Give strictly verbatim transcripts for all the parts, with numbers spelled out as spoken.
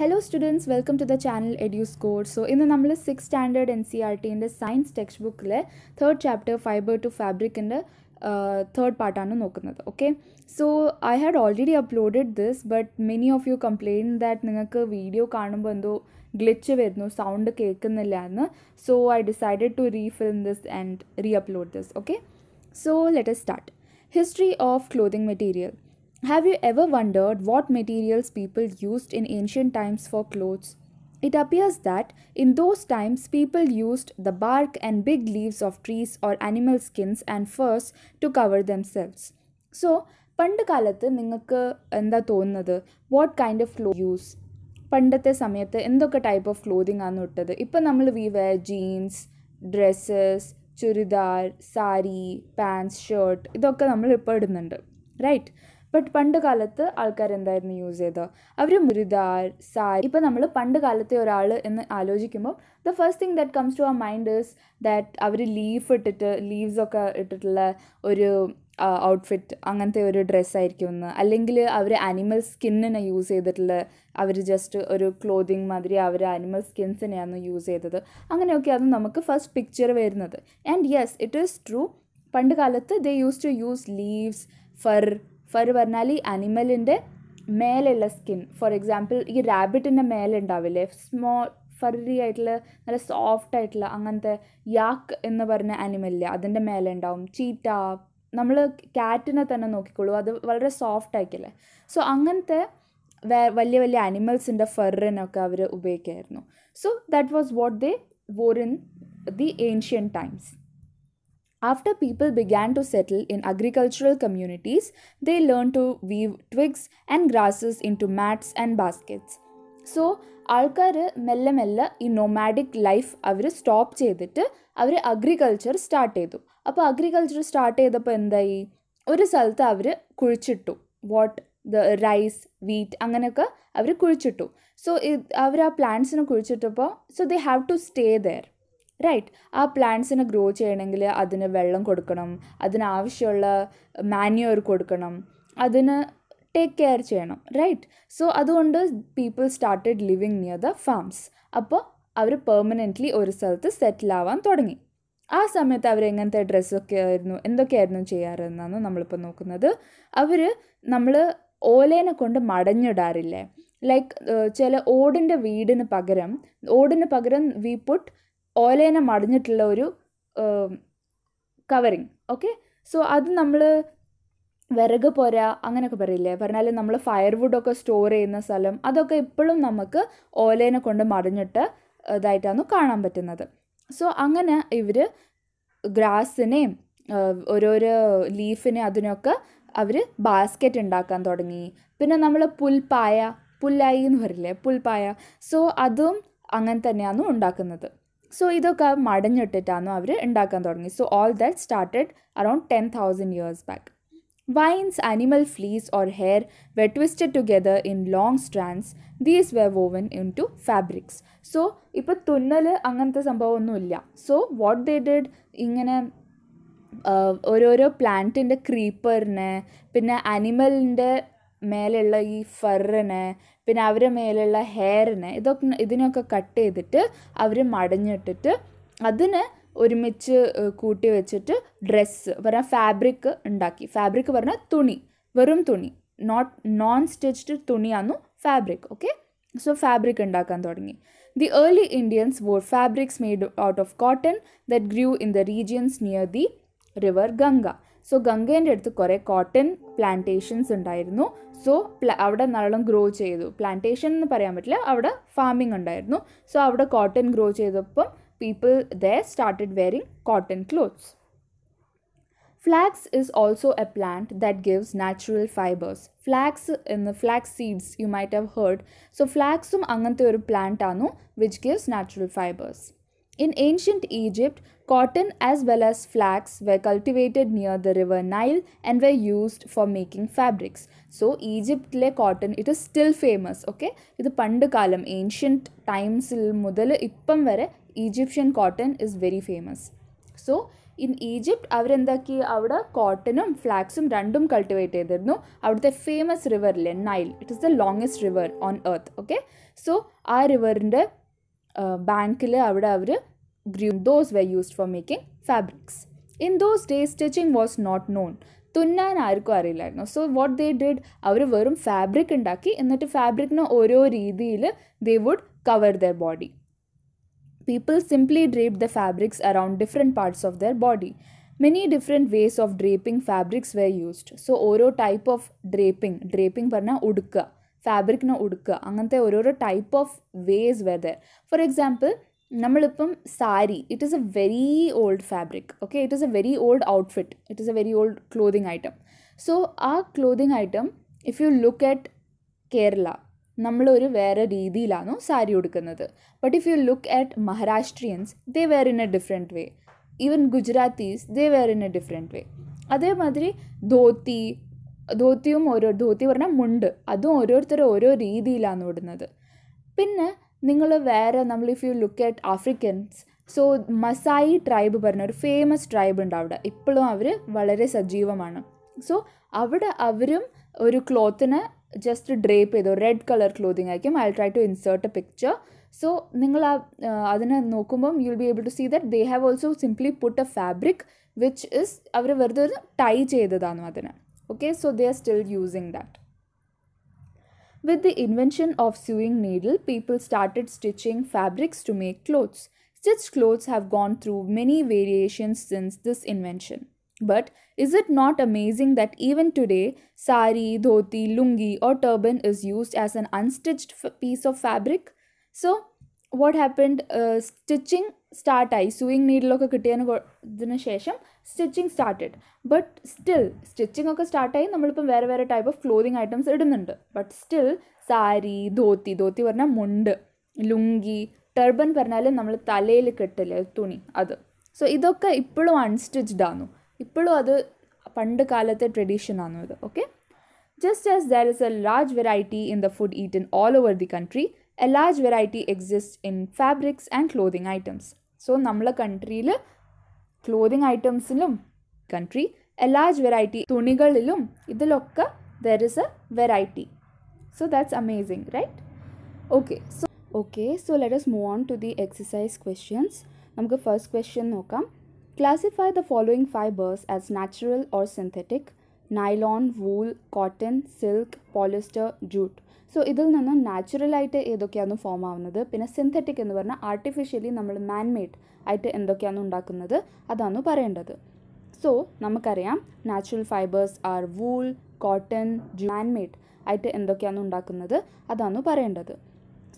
Hello students, welcome to the channel EduScore. So in the number sixth standard N C R T in the science textbook le third chapter Fibre to Fabric in the uh, third part aanu nokkunnathu. Okay, so I had already uploaded this, but many of you complained that ningalku video kaanumbo endo glitch verno sound kekkunnilla ennu, so I decided to refilm this and re-upload this. Okay, so let us start. History of clothing material. Have you ever wondered what materials people used in ancient times for clothes? It appears that in those times people used the bark and big leaves of trees or animal skins and furs to cover themselves. So pandu kalathu ningalku endha thonnathu, what kind of clothes use? Pandathe samayathe endokka type of clothing aanu ittadu? Ipo nammal we wear jeans, dresses, churidar, saree, pants, shirt, idokka nammal ipo idunnundu, right? But പണ്ട് കാലത്ത് ആൾക്കാർ എന്തായിരുന്നു use ചെയ്തത്? അവർ മുരിദാർ, സാരി. ഇപ്പോൾ നമ്മൾ പണ്ട് കാലത്തെ ഒരാൾ എന്ന് ആലോചിക്കുമ്പോൾ the first thing that comes to our mind is that our leaf ഇട്ടിട്ട് ലീവ്സൊക്കെ ഇട്ടിട്ടുള്ള ഒരു ഔട്ട്ഫിറ്റ്, അങ്ങനത്തെ ഒരു ഡ്രസ്സായിരിക്കും എന്ന്. അല്ലെങ്കിൽ അവർ ആനിമൽ സ്കിന്നിനെ യൂസ് ചെയ്തിട്ടുള്ള, അവർ ജസ്റ്റ് ഒരു ക്ലോതിങ് മാതിരി അവർ ആനിമൽ സ്കിൻസിനെയാണ് യൂസ് ചെയ്തത്. അങ്ങനെയൊക്കെ അത് നമുക്ക് ഫസ്റ്റ് പിക്ചർ വരുന്നത്. And yes, it is true. പണ്ട് കാലത്ത് they use to use leaves, fur. Fur പറഞ്ഞാൽ ഈ അനിമലിൻ്റെ മേലുള്ള സ്കിൻ. ഫോർ എക്സാമ്പിൾ, ഈ റാബിറ്റിൻ്റെ മേലുണ്ടാവില്ലേ സ്മോ ഫറി ആയിട്ടുള്ള നല്ല സോഫ്റ്റ് ആയിട്ടുള്ള അങ്ങനത്തെ യാക്ക് എന്ന് പറഞ്ഞ അനിമലില്ലേ, അതിൻ്റെ മേലുണ്ടാവും. ചീറ്റ, നമ്മൾ കാറ്റിനെ തന്നെ നോക്കിക്കോളൂ, അത് വളരെ സോഫ്റ്റ് ആക്കില്ലേ. സോ അങ്ങനത്തെ വലിയ വലിയ അനിമൽസിൻ്റെ ഫറിനൊക്കെ അവർ ഉപയോഗിക്കായിരുന്നു. So that was what they wore in the ancient times. After people began to settle in agricultural communities, they learned to weave twigs and grasses into mats and baskets. So, ആൾക്കാർ മെല്ലെ മെല്ലെ ഈ നൊമാഡിക് ലൈഫ് അവർ stop ചെയ്തിട്ട് അവർ agriculture start ചെയ്തു. അപ്പോൾ agriculture start ചെയ്തപ്പോൾ എന്തായി? ഒരു സ്ഥലത്ത് അവർ കുഴിച്ചിട്ടു വാട്ട് ദ റൈസ്, വീറ്റ്, അങ്ങനെയൊക്കെ അവർ കുഴിച്ചിട്ടു. സോ അവർ ആ പ്ലാന്റ്സിനെ കുഴിച്ചിട്ടപ്പോൾ so they have to stay there, right? ആ പ്ലാന്റ്സിനെ ഗ്രോ ചെയ്യണമെങ്കിൽ അതിന് വെള്ളം കൊടുക്കണം, അതിനാവശ്യമുള്ള മാന്യൂർ കൊടുക്കണം, അതിന് ടേക്ക് കെയർ ചെയ്യണം, റൈറ്റ്? സോ അതുകൊണ്ട് people started living near the farms. അപ്പോൾ അവർ പെർമനൻ്റ്ലി ഒരു സ്ഥലത്ത് സെറ്റിൽ ആവാൻ തുടങ്ങി. ആ സമയത്ത് അവർ എങ്ങനത്തെ ഡ്രസ്സൊക്കെ ആയിരുന്നു, എന്തൊക്കെയായിരുന്നു ചെയ്യാറെന്നാണ് നമ്മളിപ്പോൾ നോക്കുന്നത്. അവർ നമ്മൾ ഓലേനെ കൊണ്ട് മടഞ്ഞിടാറില്ലേ, ലൈക്ക് ചില ഓടിൻ്റെ വീടിന് പകരം ഓടിന് പകരം വി പുട്ട് ഓലേനെ മടഞ്ഞിട്ടുള്ള ഒരു കവറിങ്. ഓക്കെ, സോ അത് നമ്മൾ വിറക് പോര അങ്ങനെയൊക്കെ പറയില്ലേ, പറഞ്ഞാൽ നമ്മൾ ഫയർവുഡൊക്കെ സ്റ്റോർ ചെയ്യുന്ന സ്ഥലം, അതൊക്കെ ഇപ്പോഴും നമുക്ക് ഓലേനെ കൊണ്ട് മടഞ്ഞിട്ട് ഇതായിട്ടാണ് കാണാൻ പറ്റുന്നത്. സോ അങ്ങനെ ഇവർ ഗ്രാസിനെയും ഓരോരോ ലീഫിനെ അതിനൊക്കെ അവർ ബാസ്ക്കറ്റ് ഉണ്ടാക്കാൻ തുടങ്ങി. പിന്നെ നമ്മൾ പുൽപ്പായ, പുല്ലായി എന്ന് പറയില്ലേ, പുൽപ്പായ, സോ അതും അങ്ങനെ തന്നെയാണ് ഉണ്ടാക്കുന്നത്. സോ ഇതൊക്കെ മടഞ്ഞിട്ടിട്ടാണ് അവർ ഉണ്ടാക്കാൻ തുടങ്ങി. So all that started around ten thousand years back. Vines, animal fleece or hair were twisted together in long strands. These were woven into fabrics. So ഇപ്പോൾ തുന്നൽ അങ്ങനത്തെ സംഭവമൊന്നുമില്ല. സോ വാട്ട് ദേ ഡിഡ്, ഇങ്ങനെ ഓരോരോ പ്ലാന്റിൻ്റെ ക്രീപ്പറിനെ, പിന്നെ അനിമലിൻ്റെ മേലുള്ള ഈ ഫറിനെ, പിന്നെ അവരുടെ മേലുള്ള ഹെയറിനെ, ഇതൊക്കെ ഇതിനൊക്കെ കട്ട് ചെയ്തിട്ട് അവർ മടഞ്ഞിട്ടിട്ട് അതിന് ഒരുമിച്ച് കൂട്ടി വെച്ചിട്ട് ഡ്രസ്സ് പറഞ്ഞാൽ ഫാബ്രിക് ഉണ്ടാക്കി. ഫാബ്രിക് പറഞ്ഞാൽ തുണി, വെറും തുണി, നോട്ട് നോൺ സ്റ്റിച്ച്ഡ് തുണിയാന്നു ഫാബ്രിക്. ഓക്കെ, സോ ഫാബ്രിക് ഉണ്ടാക്കാൻ തുടങ്ങി. The early Indians wore fabrics made out of cotton that grew in the regions near the river Ganga. So ഗംഗേൻ്റെ അടുത്ത് കുറേ കോട്ടൺ പ്ലാന്റേഷൻസ് ഉണ്ടായിരുന്നു. സോ അവിടെ നല്ലോണം ഗ്രോ ചെയ്തു. പ്ലാന്റേഷൻ എന്ന് പറയാൻ പറ്റില്ല, അവിടെ ഫാമിംഗ് ഉണ്ടായിരുന്നു. സോ അവിടെ കോട്ടൺ ഗ്രോ ചെയ്തപ്പം people they started wearing cotton clothes. Flax is also a plant that gives natural fibres. Flax എന്ന് flax seeds you might have heard. So ഫ്ലാക്സും അങ്ങനത്തെ ഒരു പ്ലാന്റാണ് which gives natural fibres. In ancient Egypt, cotton as well as flax were cultivated near the river Nile and were used for making fabrics. So, Egypt le cotton, it is still famous, okay? Idu pandu kalam, ancient times il mudal ippam vare Egyptian cotton is very famous. So, In Egypt, അവരെന്താക്കി അവിടെ കോട്ടനും ഫ്ലാക്സും രണ്ടും cultivate ചെയ്തിരുന്നു അവിടുത്തെ famous റിവറിലെ Nile it is the longest river on earth okay so ആ റിവറിൻ്റെ ബാങ്കിൽ അവിടെ അവർ grew those we used for making fabrics in those days stitching was not known തുന്നാൻ ആർക്കും അറിയില്ലായിരുന്നു സോ വാട്ട് ദേ ഡിഡ് അവർ വെറും ഫാബ്രിക് ഉണ്ടാക്കി എന്നിട്ട് ഫാബ്രിക്കിന് ഓരോ രീതിയിൽ they would cover their body People simply draped the fabrics around different parts of their body. Many different ways of draping fabrics were used. So, oro type of draping, draping parna udka, fabric na udka, angante oro type of ways were there. For example, nammalipum sari, it is a very old fabric, okay, it is a very old outfit, it is a very old clothing item. So, our clothing item, if you look at Kerala, നമ്മൾ ഒരു വേറെ രീതിയിലാണ് സാരി ഉടുക്കുന്നത് but if you look at Maharashtrians they wear in a different way even Gujaratis they wear in a different way അതേമാതിരി ധോത്തി ധോത്തിയും ഓരോ ധോത്തി പറഞ്ഞാൽ മുണ്ട് അതും ഓരോരുത്തരും ഓരോ രീതിയിലാണ് ഇടുന്നത് പിന്നെ നിങ്ങൾ വേറെ നമ്മൾ if you look at Africans so Maasai tribe പറഞ്ഞ ഒരു ഫേമസ് ട്രൈബ് ഉണ്ട് അവിടെ ഇപ്പോഴും അവർ വളരെ സജീവമാണ് സോ അവിടെ അവരും ഒരു ക്ലോത്തിനെ just drape ചെയ്തോ red colour clothing ആയിരിക്കും I'll try to insert a picture so നിങ്ങൾ ആ അതിനെ നോക്കുമ്പം you will be able to see that they have also simply put a fabric which is അവർ വെറുതെ ഒരു tie ചെയ്തതാണ് അതിന് okay so they are still using that with the invention of sewing needle people started stitching fabrics to make clothes stitched clothes have gone through many variations since this invention But is it not amazing that even today, sari, dhoti, lungi or turban is used as an unstitched piece of fabric? So, what happened? Uh, stitching started. Sewing needle oka kittiyana shesham stitching started. But still, stitching oka started. Nammal ippum vera vera type of clothing items idunnundu. But still, sari, dhoti, dhoti varna mund, lungi, turban parnale nammal thaleyil kettile thuni adu. So, idokka ippolum unstitched aanu. ഇപ്പോഴും അത് പണ്ട് കാലത്തെ tradition ആണ് ഇത് okay just as there is a large variety in the food eaten all over the country a large variety exist in fabrics and clothing items so നമ്മളെ കൺട്രിയിൽ clothing ഐറ്റംസിലും country a large variety തുണികളിലും ഇതിലൊക്കെ there is a variety so that's amazing right okay so okay so let us move on to the exercise questions നമുക്ക് first question നോക്കാം Classify the following fibers as natural or synthetic: nylon, wool, cotton, silk, polyester, jute. So, ഇതിൽ നിന്ന് natural ആയിട്ട് ഏതൊക്കെയാണ് form ആവുന്നത് പിന്നെ synthetic എന്ന് പറഞ്ഞാൽ ആർട്ടിഫിഷ്യലി നമ്മൾ മാൻ മെയ്ഡ് ആയിട്ട് എന്തൊക്കെയാണ് ഉണ്ടാക്കുന്നത് അതാണ് പറയേണ്ടത് സോ നമുക്കറിയാം natural fibres are wool cotton man made ആയിട്ട് എന്തൊക്കെയാണ് ഉണ്ടാക്കുന്നത് അതാണ് പറയേണ്ടത്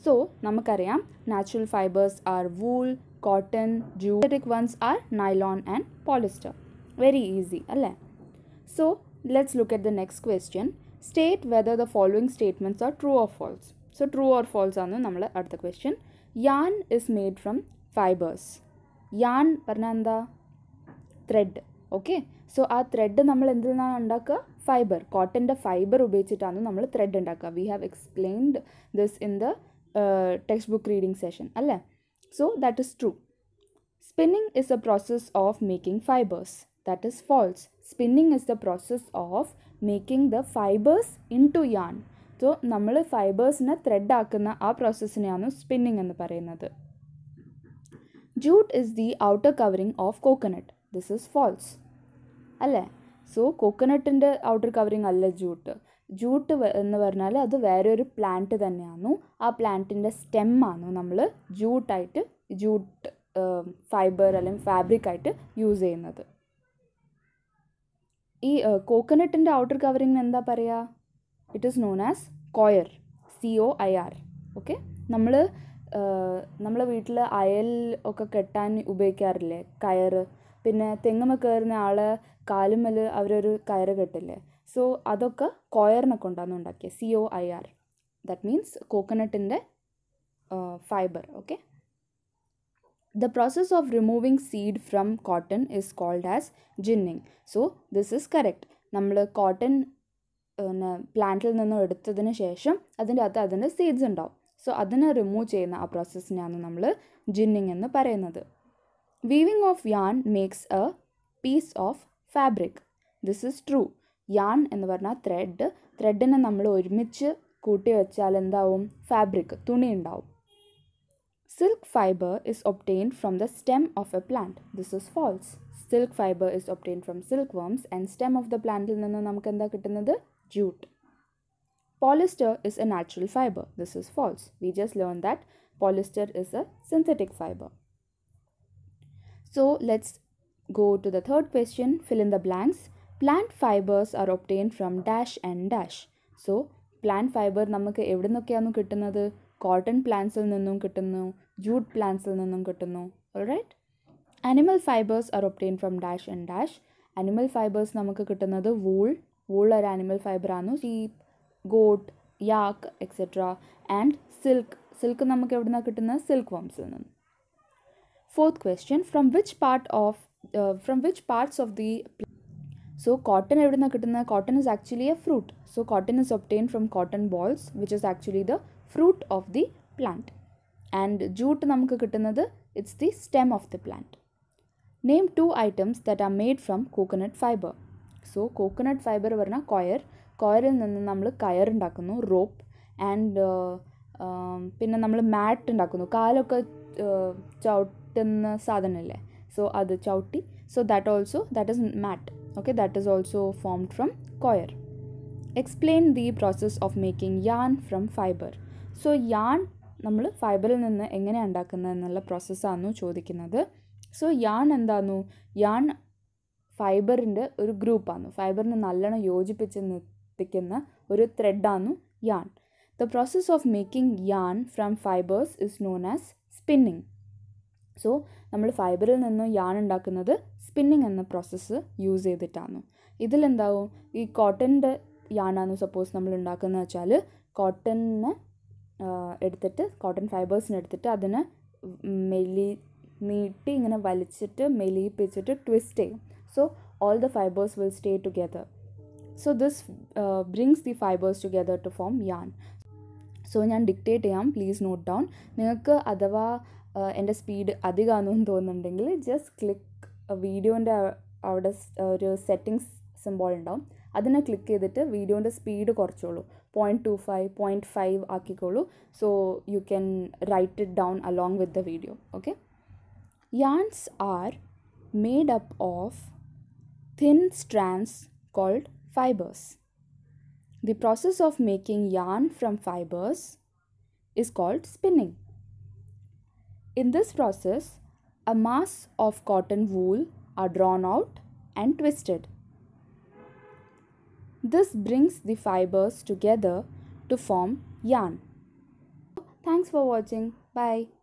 സോ നമുക്കറിയാം natural fibres are wool cotton, jute. Synthetic ones are nylon and polyester. Very easy, alle. So, let's look at the next question. State whether the following statements are true or false. So, true or false aanu nammala adutha question. Yarn is made from fibers. Yarn parna enda thread. Okay? So, aa thread nammal endil naan undakka fiber. Cotton da fiber ubayichittanu nammala thread undakka. We have explained this in the uh, textbook reading session, alle. So, that is true. Spinning is a process of making fibers. That is false. Spinning is the process of making the fibers into yarn. So, nammal fibers na thread aakkuna aa process neyanu spinning ennu parayunnathu. Jute is the outer covering of coconut. This is false. Alle. So, coconut inde outer covering alla jute. Jute എന്ന് പറഞ്ഞാൽ അത് വേറെ ഒരു plant തന്നെയാണ് ആ പ്ലാന്റിൻ്റെ സ്റ്റെമ്മാണ് നമ്മൾ ജൂട്ടായിട്ട് jute fibre അല്ലെങ്കിൽ ഫാബ്രിക്കായിട്ട് യൂസ് ചെയ്യുന്നത് ഈ കോക്കനട്ടിൻ്റെ ഔട്ടർ കവറിങ്ങിന് എന്താ പറയുക it is known as coir C O I R okay നമ്മൾ നമ്മളെ വീട്ടിൽ അയൽ ഒക്കെ കെട്ടാൻ ഉപയോഗിക്കാറില്ലേ കയറ് പിന്നെ തെങ്ങുമ കയറുന്ന ആൾ കാലുമേൽ അവരൊരു കയറ് കെട്ടില്ലേ സോ അതൊക്കെ കോയറിനെ കൊണ്ടാണ് ഉണ്ടാക്കിയത് C O I R that means കോക്കനട്ടിൻ്റെ fibre okay the process of removing seed from cotton is called as ginning so this is correct നമ്മൾ കോട്ടൺ പ്ലാന്റിൽ നിന്നും എടുത്തതിന് ശേഷം അതിൻ്റെ അകത്ത് അതിൻ്റെ സീഡ്സ് ഉണ്ടാവും സോ അതിനെ റിമൂവ് ചെയ്യുന്ന ആ പ്രോസസ്സിനെയാണ് നമ്മൾ ജിന്നിങ് എന്ന് പറയുന്നത് weaving of yarn makes a piece of fabric. This is true. Yarn എന്ന് പറഞ്ഞാൽ thread, thread നെ നമ്മൾ ഒരുമിച്ച് കൂട്ടി വെച്ചാൽ എന്താവും? Fabric, തുണി ഉണ്ടാവും. Silk fiber is obtained from the stem of a plant. This is false. Silk fiber is obtained from silkworms and stem of the plant ൽ നിന്ന് നമുക്ക് എന്താ കിട്ടുന്നത്? Jute. Polyester is a natural fiber. This is false. We just learned that polyester is a synthetic fiber. So let's go to the third question. Fill in the blanks. Plant fibers are obtained from dash and dash. So plant fiber നമുക്ക് എവിടെ നിന്നൊക്കെയാണ് കിട്ടുന്നത്? Cotton plants ൽ നിന്നും കിട്ടുന്നു, jute plants ൽ നിന്നും കിട്ടുന്നു. Alright. Animal fibers are obtained from dash and dash. Animal fibers നമുക്ക് കിട്ടുന്നത് wool, wool ഒരു animal fiber ആണ്, sheep, goat, yak et cetera. And silk, silk നമുക്ക് എവിടെ നിന്നാണ് കിട്ടുന്നത്? Silkworms ൽ നിന്നും. Fourth question, from which part of uh, from which parts of the So cotton एवढे ना कितना cotton is actually a fruit. So cotton is obtained from cotton balls, which is actually the fruit of the plant. And jute नमक कितना द it's the stem of the plant. Name two items that are made from coconut fiber. So coconut fiber वरना coir, coir इन नन्ना नमले कायर डाकनो rope and पिन्ना नमले mat डाकनो कालो का चाउटन साधने ले. So आदे चाउटी. So that also that is mat. Okay, that is also formed from coir. Explain the process of making yarn from fiber. So yarn നമ്മൾ ഫൈബറിൽ നിന്ന് എങ്ങനെ ഉണ്ടാക്കുന്നത് എന്നുള്ള പ്രോസസ്സാണ് ചോദിക്കുന്നത്. സോ yarn എന്താണു? yarn ഫൈബറിൻ്റെ ഒരു ഗ്രൂപ്പാണ്. ഫൈബറിനെ നല്ലോണം യോജിപ്പിച്ച് നിർത്തിക്കുന്ന ഒരു ത്രെഡാണ് yarn. The process of making yarn from fibers is known as spinning. So നമ്മൾ ഫൈബറിൽ നിന്ന് യാൺ ഉണ്ടാക്കുന്നത് സ്പിന്നിങ് എന്ന പ്രോസസ്സ് യൂസ് ചെയ്തിട്ടാണ്. ഇതിലെന്താവും? ഈ കോട്ടൻ്റെ യാണാണ് സപ്പോസ് നമ്മൾ ഉണ്ടാക്കുന്നത് വെച്ചാൽ കോട്ടനെ എടുത്തിട്ട് കോട്ടൺ ഫൈബേഴ്സിനെ എടുത്തിട്ട് അതിനെ മെലി നീട്ടി ഇങ്ങനെ വലിച്ചിട്ട് മെലിയിപ്പിച്ചിട്ട് ട്വിസ്റ്റ് ചെയ്യും. So all the fibres will stay together. So this brings the fibres together to form yarn. So ഞാൻ ഡിക്റ്റേറ്റ് ചെയ്യാം, പ്ലീസ് നോട്ട് ഡൗൺ. നിങ്ങൾക്ക് അഥവാ എൻ്റെ സ്പീഡ് അധികമാണെന്ന് തോന്നുന്നുണ്ടെങ്കിൽ ജസ്റ്റ് ക്ലിക്ക് വീഡിയോൻ്റെ അവിടെ ഒരു സെറ്റിങ്സ് സിംബോൾ ഉണ്ടാവും, അതിനെ ക്ലിക്ക് ചെയ്തിട്ട് വീഡിയോൻ്റെ സ്പീഡ് കുറച്ചോളൂ, point two five point five ആക്കിക്കോളൂ. So so you can write it down along with the video. Okay, yarns are made up of thin strands called fibers. The process of making yarn from fibers is called spinning. In this process, a mass of cotton wool are drawn out and twisted. This brings the fibers together to form yarn. Thanks for watching. Bye.